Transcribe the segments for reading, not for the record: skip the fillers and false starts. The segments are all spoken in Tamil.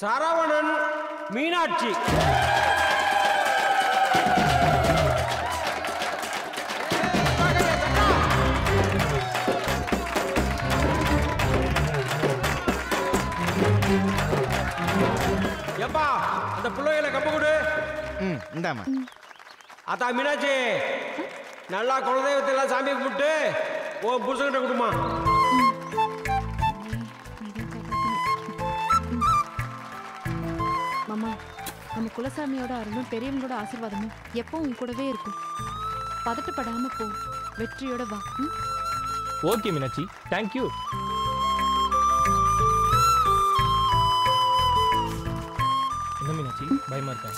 சரவணன் மீனாட்சி. எப்பா அந்த புள்ளையில கம்பு கொடு. இந்தாமா. அத்தா மீனாட்சி, நல்லா குலதெய்வத்தை எல்லாம் சாமி கும்பிட்டு ஓ புருஷன்கிட்ட கொடுமா. மாமா, நம்ம குலசாமியோட அருளும் பெரியவங்களோட ஆசீர்வாதமும் எப்பவும் கூடவே இருக்கும். பதட்டப்படாம போ, வெற்றியோட வா. Okay Meenakshi, thank you. என்ன மீனாட்சி பயமா இருக்கா?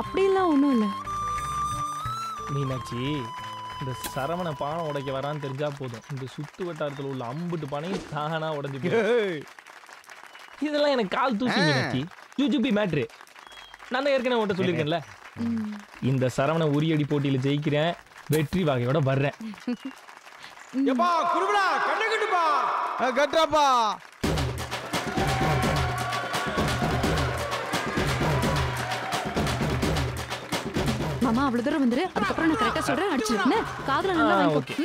அப்படிலாம் ஒன்றும் இல்லை மீனாட்சி. இந்த சரவண பானம் உடைக்க வரான்னு தெரிஞ்சா போதும், இந்த சுத்து வட்டாரத்தில் உள்ள அம்புட்டு பானையும் தானா உடஞ்சிட்டு. இதெல்லாம் எனக்கு கால் தூசி மீனாட்சி. ஜூஜுபி மேட்ரு நான் தான் ஏற்கனவே உன்ட்ட சொல்லியிருக்கேன்ல. இந்த சரவண உரியடி போட்டியில் ஜெயிக்கிறேன், வெற்றி வகையோட வர்றேன். மாமா அவ்வளவு தூரம் வந்துரு, அதுக்கப்புறம் நான் கரெக்டா சொல்றேன், அடிச்சிருக்கேன்னு காதுல நல்லா வாங்கி.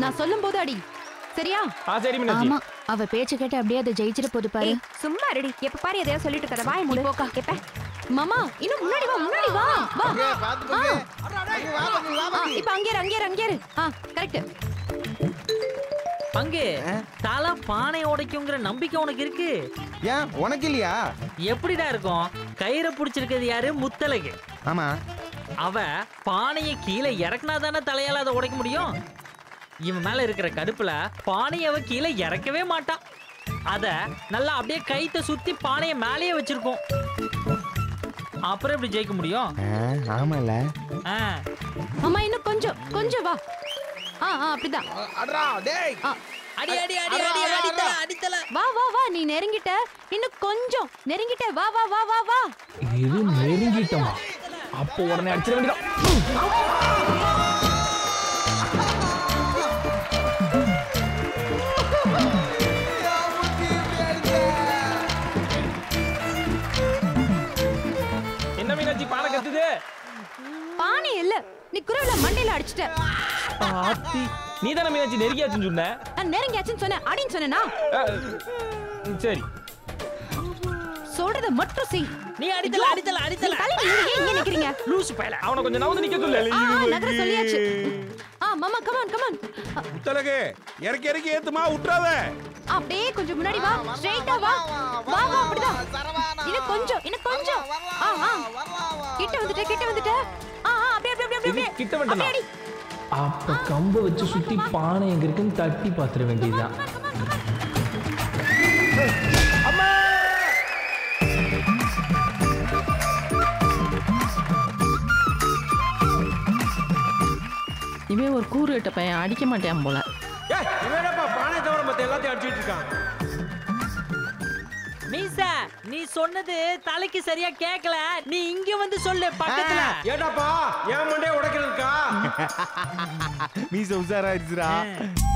நான் சொல்லும் போது அடி, சரியா? சரி மீனாட்சி. ஆமா, அவ பேச்சு கேட்ட அப்படியே அதை ஜெயிச்சிர போது பாரு. சும்மா ரெடி, எப்ப பாரு ஏதோ சொல்லிட்டு இருக்கற வாய் மூடி போக்க. கேப்ப மாமா இன்னும் முன்னாடி வா, முன்னாடி வா வா. பாத்து போங்க. அங்க வா, அங்க வா. இப்போ அங்க இரு, அங்க இரு, அங்க இரு. கரெக்ட். அங்க தல பானை உடைக்கும்ங்கற நம்பிக்கை உனக்கு இருக்கு. ஏன் உனக்கு இல்லையா? எப்படிடா இருக்கும்? கயிறை புடிச்சிருக்கிறது யாரு? முத்தலகே. ஆமா, அவ பானையை கீழே இறக்கினா தான தலையால அதை உடைக்க முடியும். இவன் மேல இருக்கிற கடுப்புல பானையவ கீழே இறக்கவே மாட்டான். அத நல்லா அப்படியே கைத்த சுத்தி பானைய மேலேயே வச்சிருக்கோம். அப்புறம் எப்படி ஜெயிக்க முடியும்? ஆமால. அம்மா இன்னும் கொஞ்சம் கொஞ்சம் வா. அப்படிதான். அடடா டேய். அடி அடி அடி அடி அடித்தல அடித்தல. வா வா வா, நீ நெருங்கிட்ட, இன்னும் கொஞ்சம் நெருங்கிட்ட. வா வா வா வா வா. இது நெருங்கிட்டமா? அப்போ உடனே அடிச்சிர வேண்டியதா? பானை இல்ல, நீ குறவல மண்டையில அடிச்சிட்ட. ஆத்தி, நீ தான மீனாட்சி நெருங்கியாச்சுன்னு சொன்ன. நான் நெருங்கியாச்சுன்னு சொன்னே, அடின்னு சொன்னேனா? சரி. சொல்றத மட்டும் செய். நீ அடித்தல அடித்தல அடித்தல. தலை நீங்க ஏன் இங்க நிக்கிறீங்க? லூசு பையல. அவன கொஞ்சம் நவுந்து நிக்க சொல்லு. நகர சொல்லியாச்சு. மாமா கம் ஆன் கம் ஆன். முத்தலகே, இறக்கி இறக்கி ஏத்துமா, உட்றாத. அப்படியே கொஞ்சம் முன்னாடி வா, ஸ்ட்ரைட்டா வா. வா வா அப்படியே. இன்னும் கொஞ்சம், இன்னும் கொஞ்சம். கிட்ட வந்துட்ட, கிட்ட வந்துட்ட. அப்படியே அப்படியே அப்படியே கிட்ட வந்துட்ட. அப்ப கம்பு வச்சு சுத்தி பானை எங்க இருக்குன்னு தட்டி பாத்துற வேண்டியதுதான். அம்மா இவன் ஒரு கூறு கிட்ட பையன், அடிக்க மாட்டேன் போல. ஏய் இவன் என்னப்பா பானை தவிர மத்த எல்லாத்தையும் அடிச்சிட்டு இருக்கான். மீசா, நீ சொன்னது தலைக்கு சரியா கேக்கல, நீ இங்க வந்து சொல்லு பக்கத்துல. ஏடாப்பா ஏன் மண்டே உடைக்கிறதுக்கா? மீசா உசாராயிருச்சுடா.